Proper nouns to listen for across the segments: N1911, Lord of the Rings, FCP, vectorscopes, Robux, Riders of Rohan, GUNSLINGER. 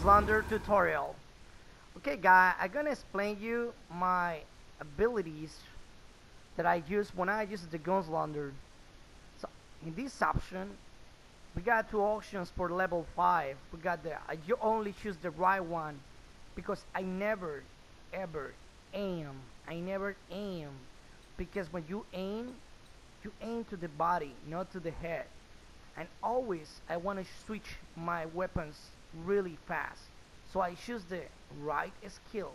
Gunslinger tutorial. Okay guys, I'm gonna explain you my abilities that I use when I use the Gunslinger. So in this option we got two options for level 5. We got you only choose the right one because I never ever aim. Because when you aim to the body, not to the head. And always I want to switch my weapons really fast, so I choose the right skill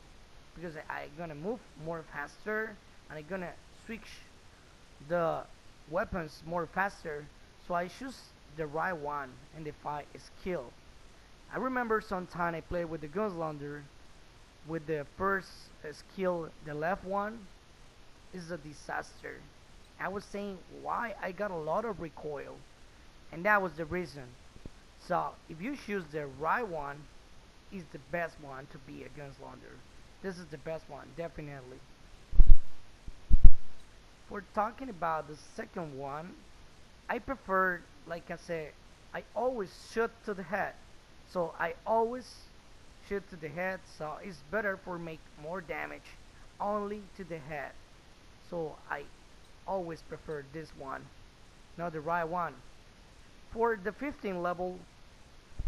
because I'm gonna move more faster and I'm gonna switch the weapons more faster, so I choose the right one and the fight skill. I remember sometime I played with the Gunslinger with the first skill, the left one is a disaster. I was saying why I got a lot of recoil, and that was the reason. So if you choose the right one, is the best one to be a Gunslinger. This is the best one, definitely. We're talking about the second one. I prefer, like I said, I always shoot to the head. So I always shoot to the head, so it's better for make more damage only to the head. So I always prefer this one, not the right one. For the 15th level,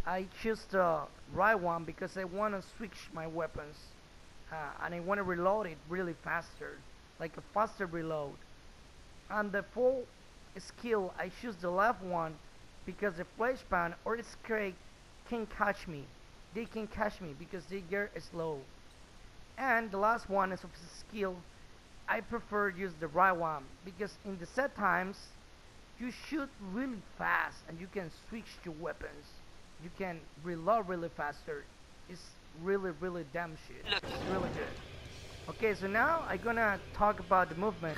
I choose the right one because I want to switch my weapons and I want to reload it really faster, like a faster reload. And the full skill, I choose the left one because the flashbang or scrape can catch me. They can catch me because they get slow. And the last one is of skill. I prefer use the right one because in the set times, you shoot really fast and you can switch to weapons. You can reload really faster. It's really damn shit. It's really good. Okay, so now I'm gonna talk about the movement.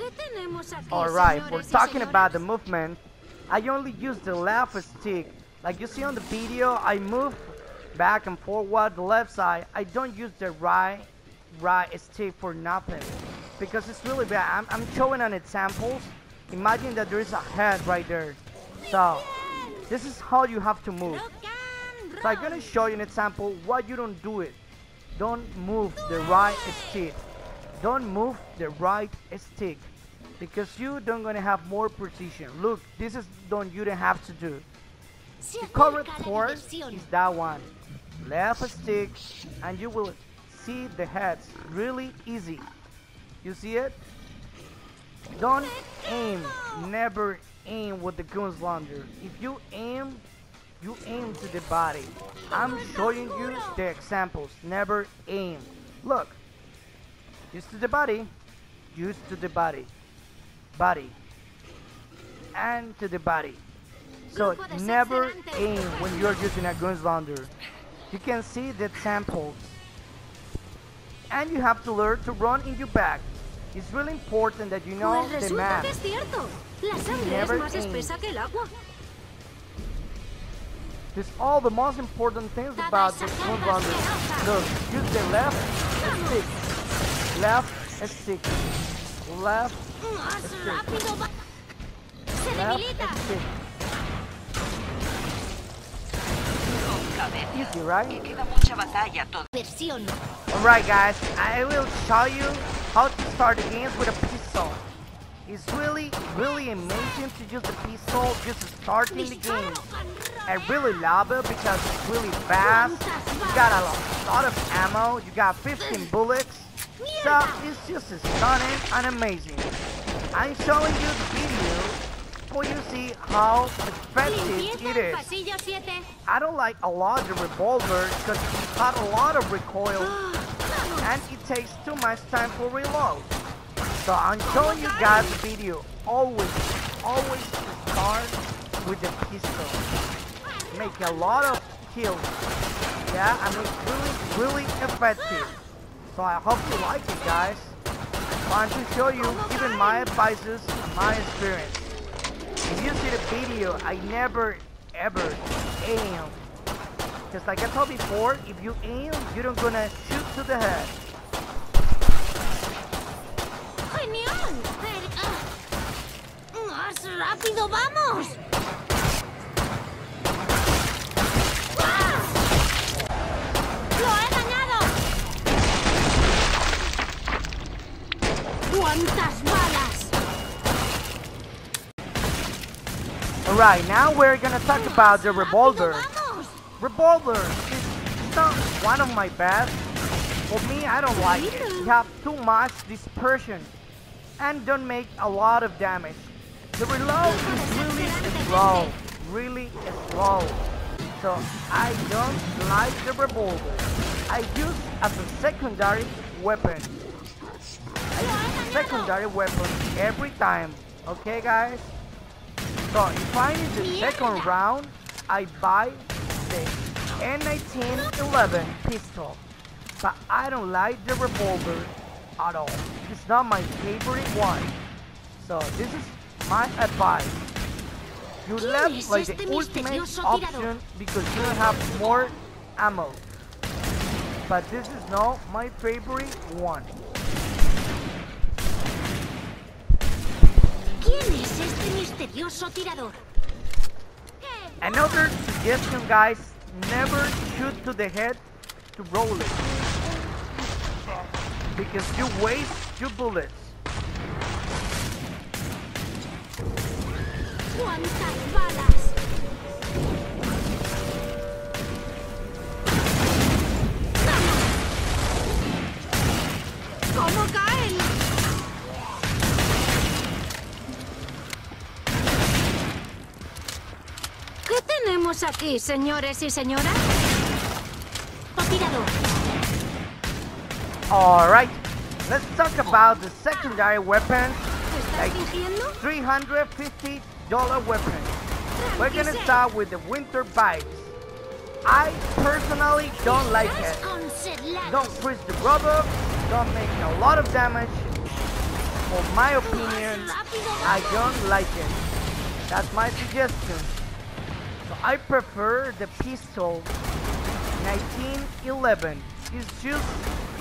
Alright, we're talking about the movement. I only use the left stick. Like you see on the video, I move back and forward the left side. I don't use the right stick for nothing because it's really bad. I'm showing an example. Imagine that there is a head right there. So this is how you have to move. So I'm gonna show you an example why you don't do it. Don't move the right stick. Don't move the right stick because you don't gonna have more precision. Look, this is don't you don't have to do. The correct course is that one. Left stick, and you will see the heads really easy. You see it? Don't aim, never aim with the Gunslinger. If you aim to the body. I'm showing you the examples, never aim. Look, use to the body, use to the body, body, and to the body. So never aim when you're using a Gunslinger. You can see the examples. And you have to learn to run in your back. It's really important that you know the map. This all the most important things about the Gunslinger. Look, use the left stick, left stick, left stick. Easy, right? Alright guys, I will show you how to start the games with a pistol. It's really amazing to use the pistol just starting the game. I really love it because it's really fast. You got a lot of ammo, you got 15 bullets. So it's just stunning and amazing. I'm showing you the video for you see how effective it is. I don't like a lot the revolver because it got a lot of recoil and it takes too much time for reload. So I'm showing you guys the video. Always start with the pistol. Make a lot of kills. Yeah, I mean really effective. So I hope you like it guys. I want to show you even my advices and my experience. If you see the video, I never ever aim. Just like I told before, if you aim, you don't gonna shoot to the head. Alright, now we're gonna talk about the revolver. Revolver is not one of my best. For me, I don't like it. You have too much dispersion and don't make a lot of damage. The reload is really slow. So I don't like the revolver. I use as a secondary weapon. Every time. Okay, guys? So if I need the second round, I buy the N1911 pistol. But I don't like the revolver at all. It's not my favorite one. So this is my advice. You left like the ultimate option because you have more ammo. But this is not my favorite one. Another suggestion, guys, never shoot to the head to roll it, because you waste your bullets. Aquí, señores y señoras. Alright, let's talk about the secondary weapons, like $350 weapons. We're gonna start with the winter bikes. I personally don't like it. Don't freeze the rubber, don't make a lot of damage. For my opinion, I don't like it. That's my suggestion. So I prefer the pistol 1911. It's just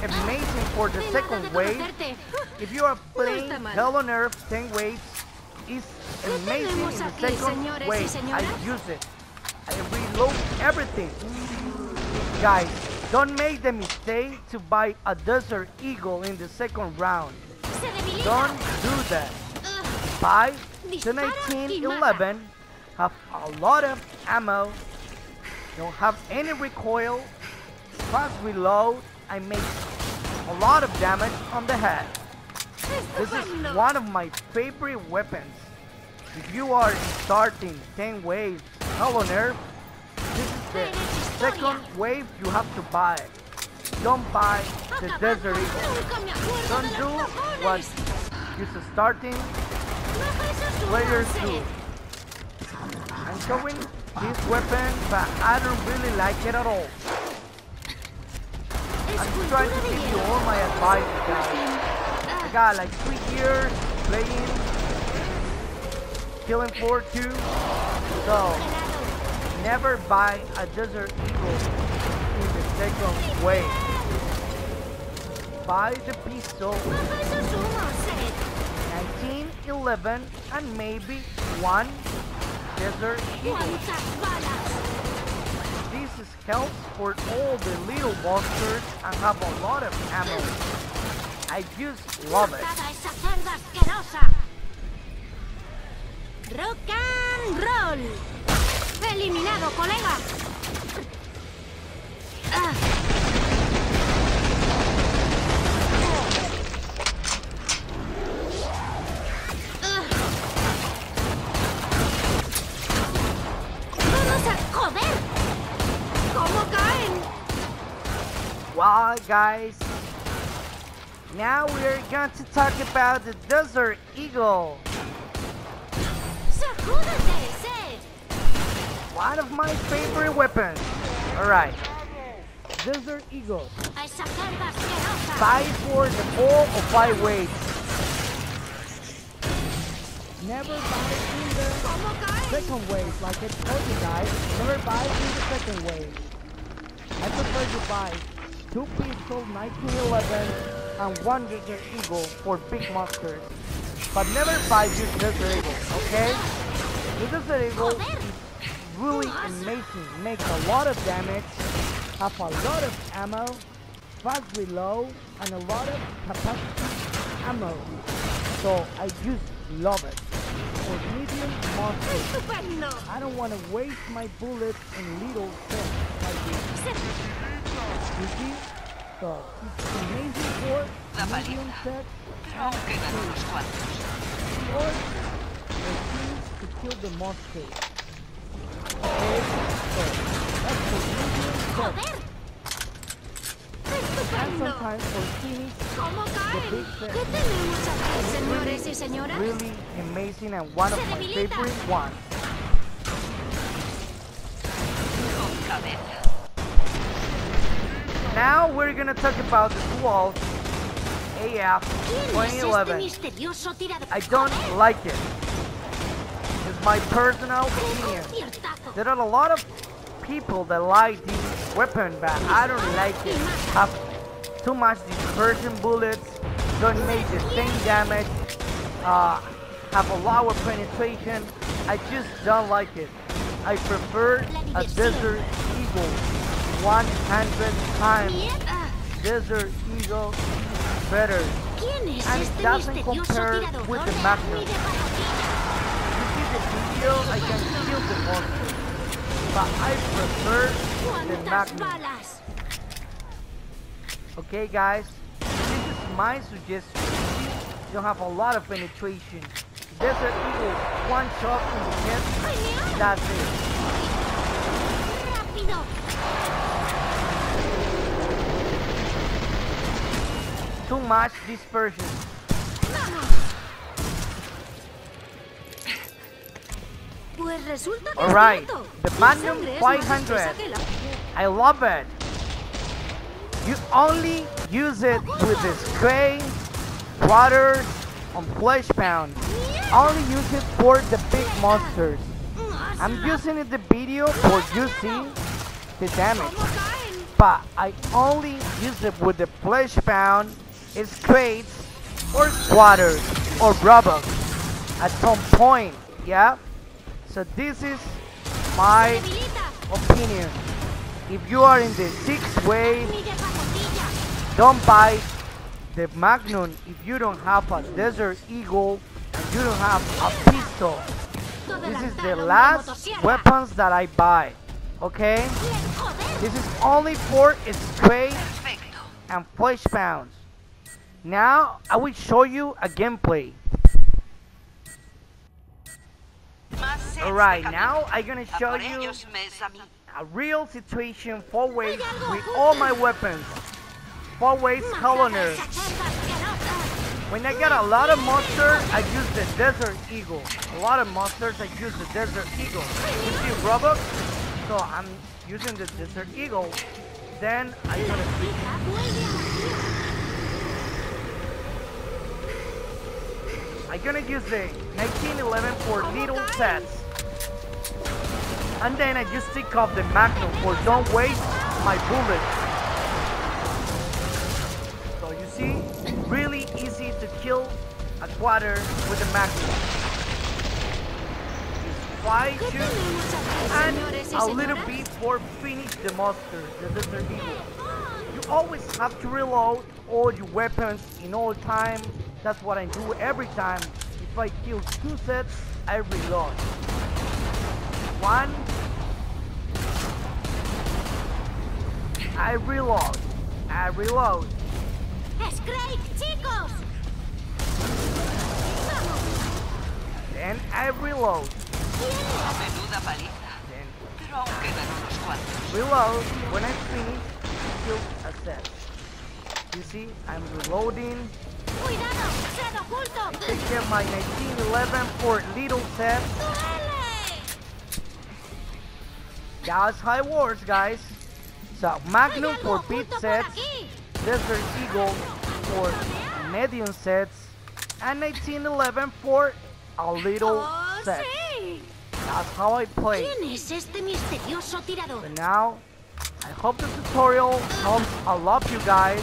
amazing for the second wave. If you are playing Hell on Earth 10 waves, it's amazing in the second wave. I use it. I reload everything. Guys, don't make the mistake to buy a Desert Eagle in the second round. Don't do that. Buy the 1911. Have a lot of ammo, don't have any recoil, fast reload, I make a lot of damage on the head. This is one of my favorite weapons. If you are starting 10 waves Hell on Earth, this is the second wave you have to buy. Don't buy the Desert Eagle. Don't do what you're starting players do. I'm showing this weapon, but I don't really like it at all. I'm trying to give you all my advice, guys. I got like 3 years playing Killing Floor 2, so never buy a Desert Eagle in the second wave. Buy the pistol 1911 and maybe one Desert Eagle. This is helps for all the little monsters and have a lot of ammo. I just love it. Rock and roll. Eliminado, colega. Well, guys, now we're going to talk about the Desert Eagle. One of my favorite weapons. Alright, Desert Eagle. Buy for the whole of 5 waves. Never buy in the second wave, like I told you guys. Never buy in the second wave. I prefer to buy 2 pistols 1911 and 1 Desert Eagle for big monsters. But never buy this Desert Eagle, okay? The Desert Eagle is really amazing. Makes a lot of damage, have a lot of ammo, fast reload, and a lot of capacity ammo. So I just love it. For medium monsters, I don't want to waste my bullets in little things like this. You see? So it's amazing for medium set and or the things to kill the monster. Okay, so that's for medium set. And sometimes for teams, really amazing and one of my favorite ones. Now we're gonna talk about the duels AF 2011. I don't like it. It's my personal opinion. There are a lot of people that like this weapon, but I don't like it. I've too much dispersion bullets, don't make the same damage, have a lower penetration. I just don't like it. I prefer a Desert Eagle 100 times. Desert Eagle better, and it doesn't compare with the Magnum. You see the video, I can kill the monster, but I prefer the Magnum. Okay guys, this is my suggestion. You don't have a lot of penetration. Desert Eagle, one shot in the chest, that's it. Too much dispersion. Alright, the Magnum 500. I love it. You only use it with the spray, water, on flesh pound. Only use it for the big monsters. I'm using it the video for you see the damage. But I only use it with the flesh pound, sprays, or water, or rubber at some point, yeah? So this is my opinion. If you are in the 6th wave, don't buy the Magnum if you don't have a Desert Eagle and you don't have a pistol. This is the last weapons that I buy, okay? This is only for spray and flesh pounds. Now I will show you a gameplay. Alright, now I'm gonna show you a real situation, 4 ways with all my weapons. 4 ways colonel. When I get a lot of monsters, I use the Desert Eagle. A lot of monsters, I use the Desert Eagle. You see Robux? So I'm using the Desert Eagle. Then I'm gonna switch. I'm gonna use the 1911 for little sets. And then I just take off the Magnum for don't waste my bullets. So you see, really easy to kill a quarter with the Magnum. Just fight you and a little bit for finish the monster, the Desert Eagle. You always have to reload all your weapons in all time. That's what I do every time. If I kill 2 sets, I reload. 1, I reload. That's great, chicos. Then I reload. Then reload. When I finish, kill a set. You see, I'm reloading. I take care of my 1911 for little sets. That's high wars, guys. So Magnum for big sets, Desert Eagle for medium sets, and 1911 for a little set. That's how I play. But now, I hope the tutorial helps a lot you guys.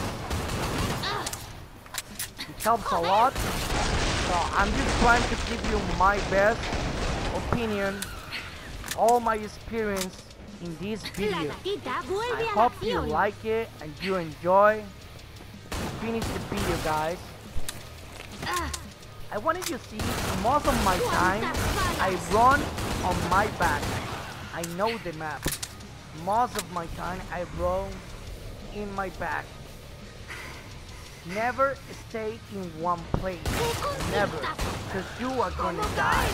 It helps a lot. So I'm just trying to give you my best opinion, all my experience in this video. I hope you like it and you enjoy. Finish the video, guys. I wanted you to see most of my time I run on my back. I know the map. Most of my time I run in my back. Never stay in one place. Never. Because you are gonna die.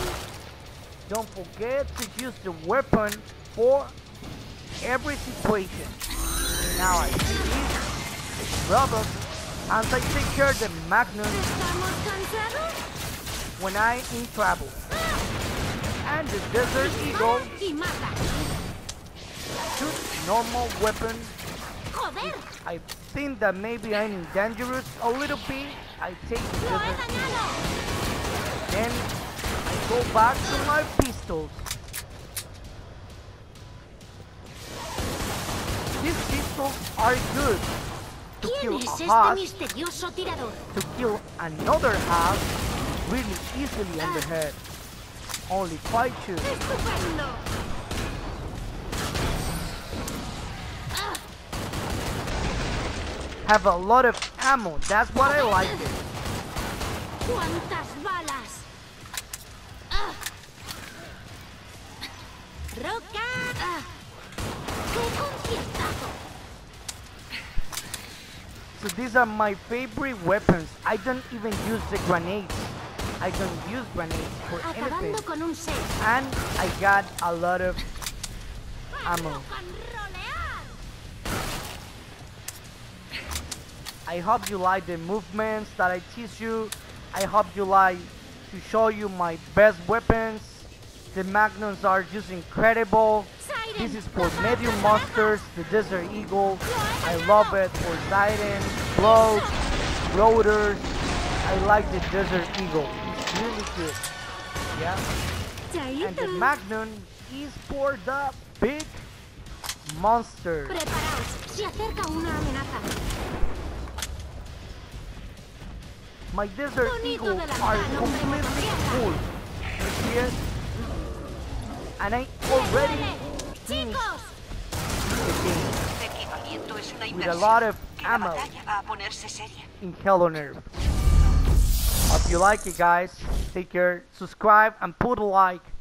Don't forget to use the weapon for every situation. Now I see this robot and I secure the Magnum when I in trouble. And the Desert Eagle shoots normal weapon. I think that maybe I'm dangerous a little bit. I take the Desert Eagle. Then I go back to my pistols. These pistols are good to kill a house, to kill another house really easily on the head. Only fight you. Have a lot of ammo, that's what I like it. So these are my favorite weapons. I don't even use the grenades. I don't use grenades for anything. And I got a lot of ammo. I hope you like the movements that I teach you. I hope you like to show you my best weapons. The Magnums are just incredible. This is for medium monsters, the Desert Eagle. I love it for Titans, Blows, Rotors. I like the Desert Eagle. It's really good. Yeah. And the Magnum is for the big monster. My Desert Eagles are completely full. Yes. And I already finished the game with a lot of ammo in Hell on Earth. Hope you like it, guys. Take care, subscribe and put a like.